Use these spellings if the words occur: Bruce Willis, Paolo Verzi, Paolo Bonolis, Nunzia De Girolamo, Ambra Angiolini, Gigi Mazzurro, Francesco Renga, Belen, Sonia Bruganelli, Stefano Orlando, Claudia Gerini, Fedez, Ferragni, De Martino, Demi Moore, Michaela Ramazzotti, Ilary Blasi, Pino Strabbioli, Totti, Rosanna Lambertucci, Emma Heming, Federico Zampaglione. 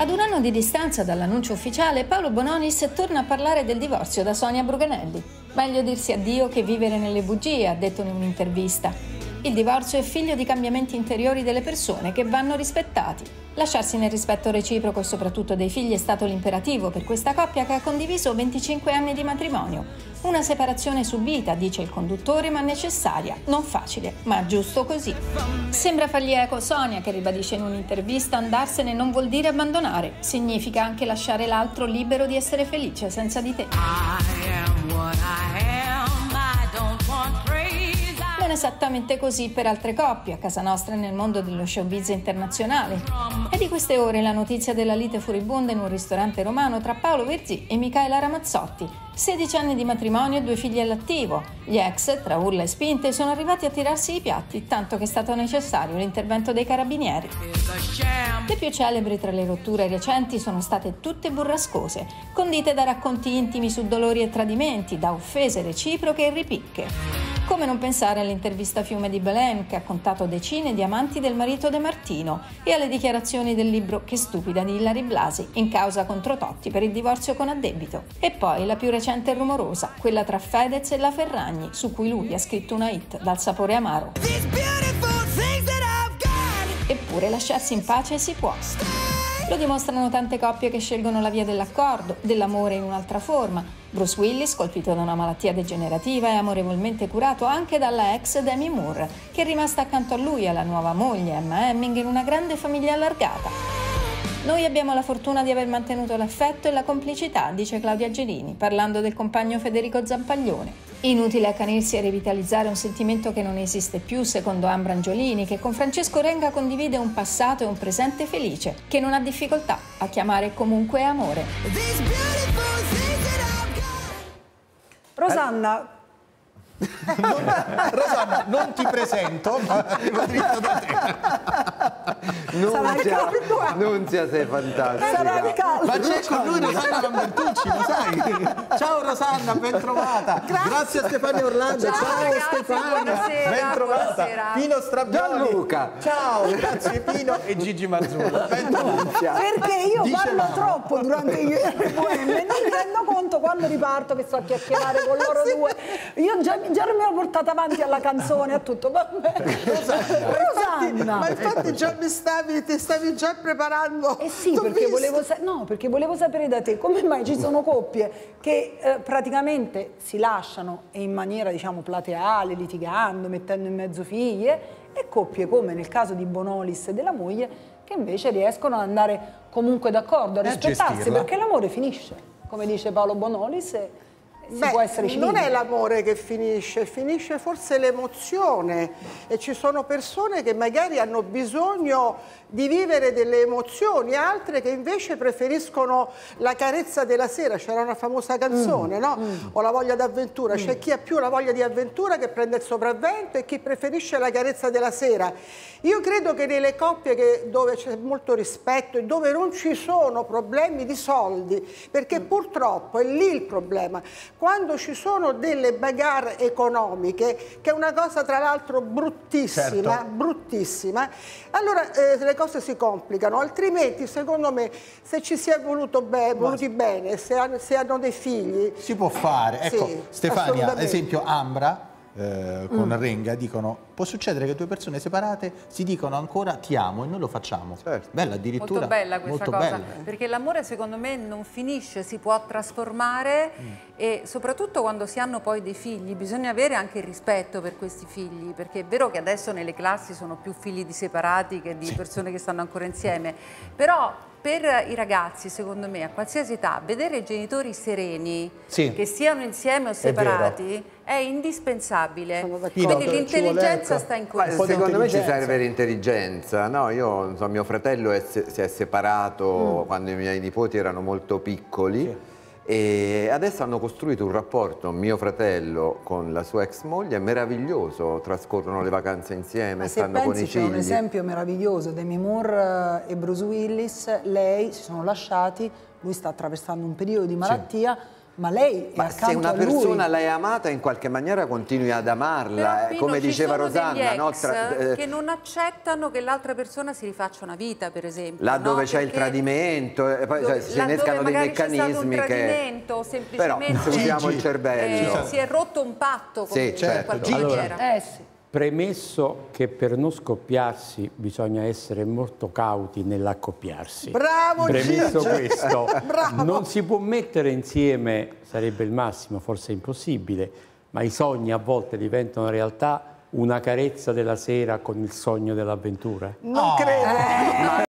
Ad un anno di distanza dall'annuncio ufficiale, Paolo Bonolis torna a parlare del divorzio da Sonia Bruganelli. Meglio dirsi addio che vivere nelle bugie, ha detto in un'intervista. Il divorzio è figlio di cambiamenti interiori delle persone che vanno rispettati. Lasciarsi nel rispetto reciproco e soprattutto dei figli è stato l'imperativo per questa coppia che ha condiviso 25 anni di matrimonio. Una separazione subita, dice il conduttore, ma necessaria, non facile, ma giusto così. Sembra fargli eco Sonia, che ribadisce in un'intervista: andarsene non vuol dire abbandonare, significa anche lasciare l'altro libero di essere felice senza di te. Esattamente così per altre coppie a casa nostra e nel mondo dello showbiz internazionale. È di queste ore la notizia della lite furibonda in un ristorante romano tra Paolo Verzi e Michaela Ramazzotti. 16 anni di matrimonio e 2 figli all'attivo. Gli ex, tra urla e spinte, sono arrivati a tirarsi i piatti, tanto che è stato necessario l'intervento dei carabinieri. Le più celebri tra le rotture recenti sono state tutte burrascose, condite da racconti intimi su dolori e tradimenti, da offese reciproche e ripicche. Come non pensare all'intervista Fiume di Belen, che ha contato decine di amanti del marito De Martino, e alle dichiarazioni del libro Che stupida di Ilary Blasi in causa contro Totti per il divorzio con addebito. E poi la più recente e rumorosa, quella tra Fedez e la Ferragni, su cui lui ha scritto una hit dal sapore amaro. Eppure lasciarsi in pace si può. Lo dimostrano tante coppie che scelgono la via dell'accordo, dell'amore in un'altra forma. Bruce Willis, colpito da una malattia degenerativa, è amorevolmente curato anche dalla ex Demi Moore, che è rimasta accanto a lui e alla nuova moglie, Emma Heming, in una grande famiglia allargata. Noi abbiamo la fortuna di aver mantenuto l'affetto e la complicità, dice Claudia Gerini, parlando del compagno Federico Zampaglione. Inutile accanirsi a rivitalizzare un sentimento che non esiste più, secondo Ambra Angiolini, che con Francesco Renga condivide un passato e un presente felice, che non ha difficoltà a chiamare comunque amore. Rosanna... Rosanna, non ti presento, ma arrivo dritto da te. Nunzia, sei fantastica. Francesco, lui Rosanna Lambertucci, lo sai? Ciao Rosanna, ben trovata. Grazie a Stefano Orlando. Ciao Stefano, ben trovata. Pino Strabbioli, Luca. Ciao, grazie Pino e Gigi Mazzurro. Ben trovata. Perché io parlo troppo durante gli RPM, non mi rendo conto quando riparto che sto a chiacchierare con loro due. Io già mi ero portata avanti alla canzone, a tutto. Vabbè. Rosanna, ma infatti già ti stavi già preparando. Eh sì, perché volevo sapere da te come mai ci sono coppie che praticamente si lasciano e in maniera, diciamo, plateale, litigando, mettendo in mezzo figlie, e coppie come nel caso di Bonolis e della moglie che invece riescono ad andare comunque d'accordo, a rispettarsi, perché l'amore finisce, come dice Paolo Bonolis. Beh, non è l'amore che finisce, finisce forse l'emozione, e ci sono persone che magari hanno bisogno di vivere delle emozioni, altre che invece preferiscono la carezza della sera. C'era una famosa canzone, no? O la voglia d'avventura, c'è chi ha più la voglia di avventura che prende il sopravvento e chi preferisce la carezza della sera. Io credo che nelle coppie dove c'è molto rispetto e dove non ci sono problemi di soldi, perché purtroppo è lì il problema. Quando ci sono delle bagarre economiche, che è una cosa tra l'altro bruttissima, certo, bruttissima, allora le cose si complicano. Altrimenti, secondo me, se ci si è voluti bene, se hanno dei figli... Si può fare. Ecco, sì, Stefania, ad esempio Ambra... con Renga dicono: può succedere che due persone separate si dicono ancora ti amo, e noi lo facciamo. Certo. Bella, addirittura molto bella questa cosa, perché l'amore secondo me non finisce, si può trasformare, e soprattutto quando si hanno poi dei figli bisogna avere anche il rispetto per questi figli, perché è vero che adesso nelle classi sono più figli di separati che di persone che stanno ancora insieme, però per i ragazzi, secondo me, a qualsiasi età, vedere i genitori sereni, che siano insieme o separati, è indispensabile. Quindi l'intelligenza sta in questo. Secondo me ci serve l'intelligenza. No, io non so, mio fratello si è separato quando i miei nipoti erano molto piccoli, e adesso hanno costruito un rapporto, mio fratello con la sua ex moglie, meraviglioso, trascorrono le vacanze insieme, stanno con i figli. C'è un esempio meraviglioso: Demi Moore e Bruce Willis, lei si sono lasciati, lui sta attraversando un periodo di malattia, Ma lei è se una persona l'hai amata, in qualche maniera continui ad amarla, Pino, come diceva Rosanna, no? Che non accettano che l'altra persona si rifaccia una vita, per esempio. Laddove c'è il tradimento, e poi si innescano dei meccanismi che. Però usiamo il cervello. Si è rotto un patto con qualche maniera. Premesso che per non scoppiarsi bisogna essere molto cauti nell'accoppiarsi. Bravo, premesso questo, bravo. Non si può mettere insieme, sarebbe il massimo, forse è impossibile, ma i sogni a volte diventano realtà, una carezza della sera con il sogno dell'avventura. Non credo.